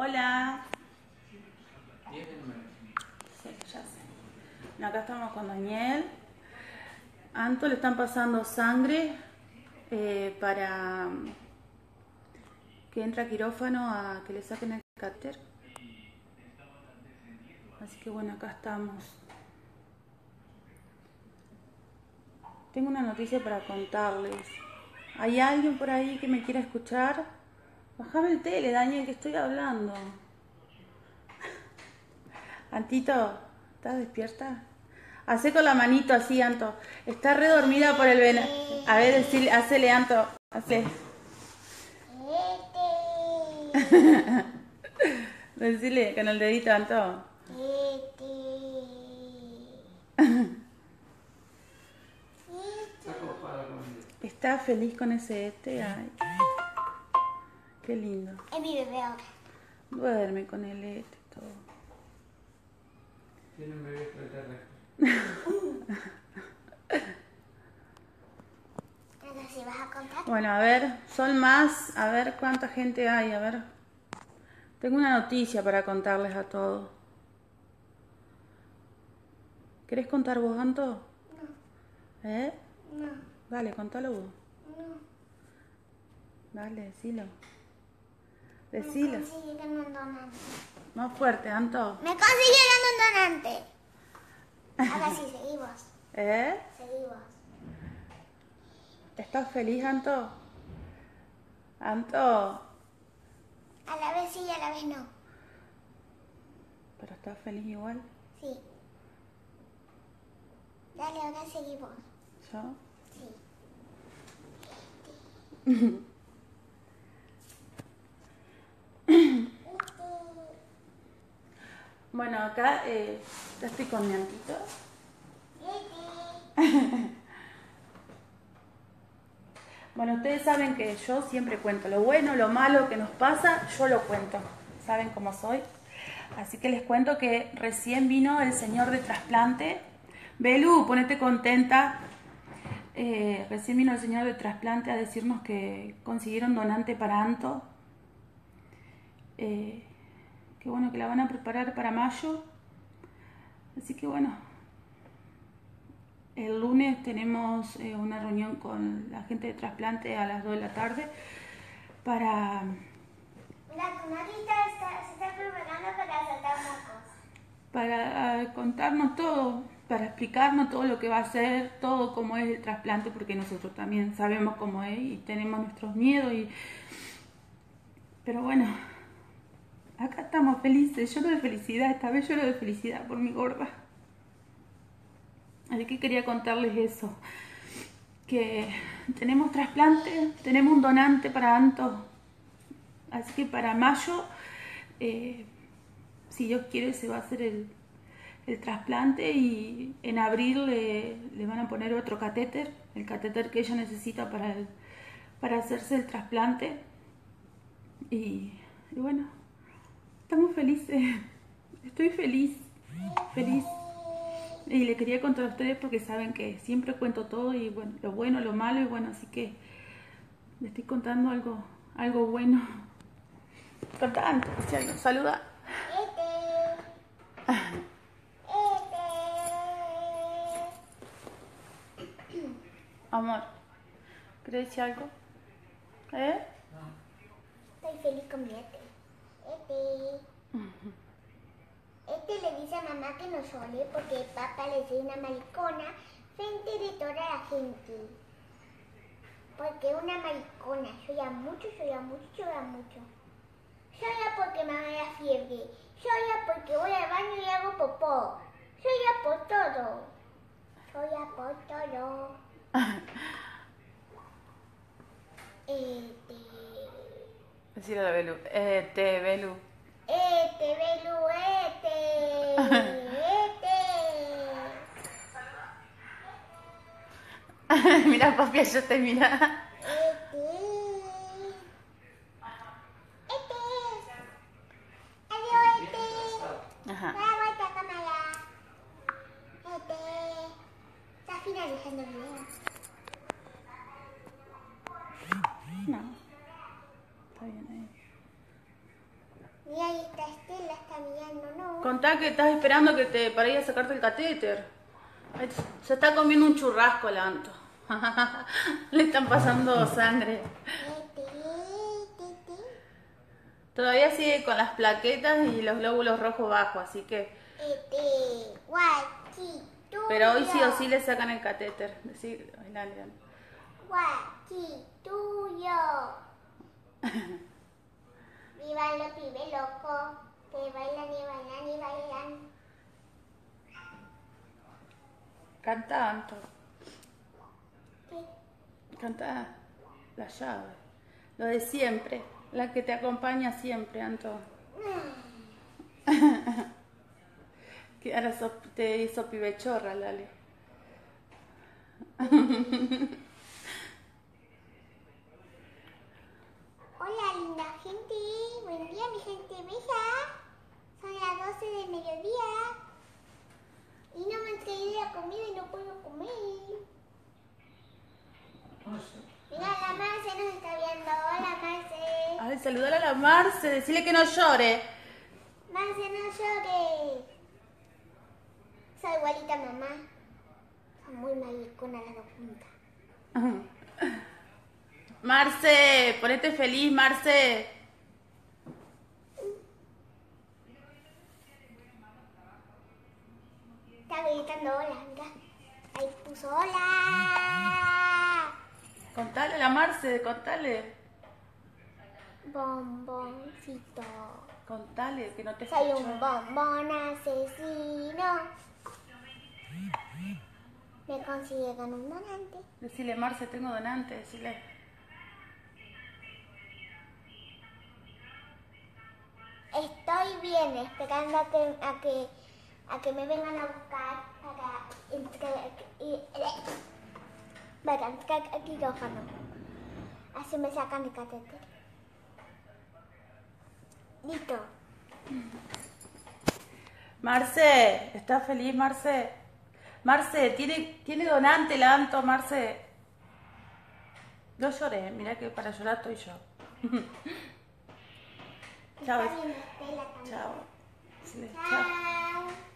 Hola. Sí, ya sé. Bueno, acá estamos con Daniel. A Anto le están pasando sangre para que entre a quirófano a que le saquen el catéter. Así que bueno, acá estamos. Tengo una noticia para contarles. ¿Hay alguien por ahí que me quiera escuchar? Bajame el tele, Daniel, que estoy hablando. Antito, ¿estás despierta? Hacé con la manito así, Anto. Está redormida por el veneno. A ver, decile, hacele, Anto. Hacé. Decile con el dedito, Anto. ¿Está feliz con ese este? Ay, qué lindo. Es mi bebé ahora. Duerme con el este y todo. Tiene un bebé extraterrestre. Pero si vas a contar. Bueno, a ver, son más. A ver cuánta gente hay. A ver. Tengo una noticia para contarles a todos. ¿Querés contar vos, Anto? No. ¿Eh? No. Dale, contalo vos. No. Dale, decilo. Decilo. Me consiguieron un donante. Más fuerte, Anto. Me consiguieron un donante. Ahora sí, seguimos. ¿Eh? Seguimos. ¿Estás feliz, Anto? Anto. A la vez sí y a la vez no. ¿Pero estás feliz igual? Sí. Dale, ahora seguimos. ¿Yo? Sí. Bueno, acá ya estoy con mi Antito. Bueno, ustedes saben que yo siempre cuento lo bueno, lo malo que nos pasa, yo lo cuento. Saben cómo soy. Así que les cuento que recién vino el señor de trasplante. Belu, ponete contenta. Recién vino el señor de trasplante a decirnos que consiguieron donante para Anto. Qué bueno que la van a preparar para mayo. Así que bueno, el lunes tenemos una reunión con la gente de trasplante a las 2 de la tarde para... La comadita se está preparando para saltar mocos. Para contarnos todo. Para explicarnos todo lo que va a ser, todo cómo es el trasplante, porque nosotros también sabemos cómo es y tenemos nuestros miedos. Pero bueno, acá estamos felices, lloro de felicidad, esta vez lloro de felicidad por mi gorda. Así que quería contarles eso, que tenemos trasplante, tenemos un donante para Anto. Así que para mayo, si Dios quiere, se va a hacer el trasplante y en abril le van a poner otro catéter, el catéter que ella necesita para hacerse el trasplante. Y bueno, estamos felices, estoy feliz, feliz. Y le quería contar a ustedes porque saben que siempre cuento todo y bueno, lo malo y bueno, así que le estoy contando algo bueno. Contando, saluda. Amor, ¿querés decir algo? ¿Eh? No. Estoy feliz con mi Ete. Ete le dice a mamá que no llore porque papá le dice una maricona frente de toda la gente. Porque una maricona llora mucho, llora mucho, llora mucho. Llora porque mamá da fiebre. Llora porque voy al baño y hago popó. Llora por todo. Llora por todo. Decirle a la Belu. Te Belu. Te Belu, te. Mira, papi, yo te mira. mira, ahí está Estela, está mirando, ¿no? Contá que estás esperando que te para ir a sacarte el catéter. Se está comiendo un churrasco la Anto. Le están pasando sangre. Todavía sigue con las plaquetas y los glóbulos rojos bajos, así que... Pero hoy sí o sí le sacan el catéter. Sí, dale, dale. Viva los pibes locos, que bailan y bailan y bailan. Canta, Anto. ¿Qué? Canta la llave. Lo de siempre. La que te acompaña siempre, Anto. Que ahora te hizo pibechorra, Lale. Hola, linda gente. Buen día, mi gente bella. Son las 12 del mediodía. Y no me han traído la comida y no puedo comer. Mira, la Marce nos está viendo. Hola, Marce. Ay, saludala a la Marce. Decirle que no llore. Marce, no llore. Soy igualita a mamá. Son muy malicona las dos juntas. Marce, ponete feliz, Marce. Estaba gritando hola, mira. Ahí puso hola. Contale a la Marce, contale. Bomboncito. Contale, que no te escucho. Soy un bombón asesino. Me consigue con un donante. Decile, Marce, tengo donante, decile. Estoy bien, esperando a que me vengan a buscar para entrar aquí, para entrar al quirófano. Así me sacan el catéter. Listo. Marce, ¿estás feliz, Marce? Marce, tiene donante la Anto, Marce. No lloré, mira que para llorar estoy yo. Chao. Chao. Chao.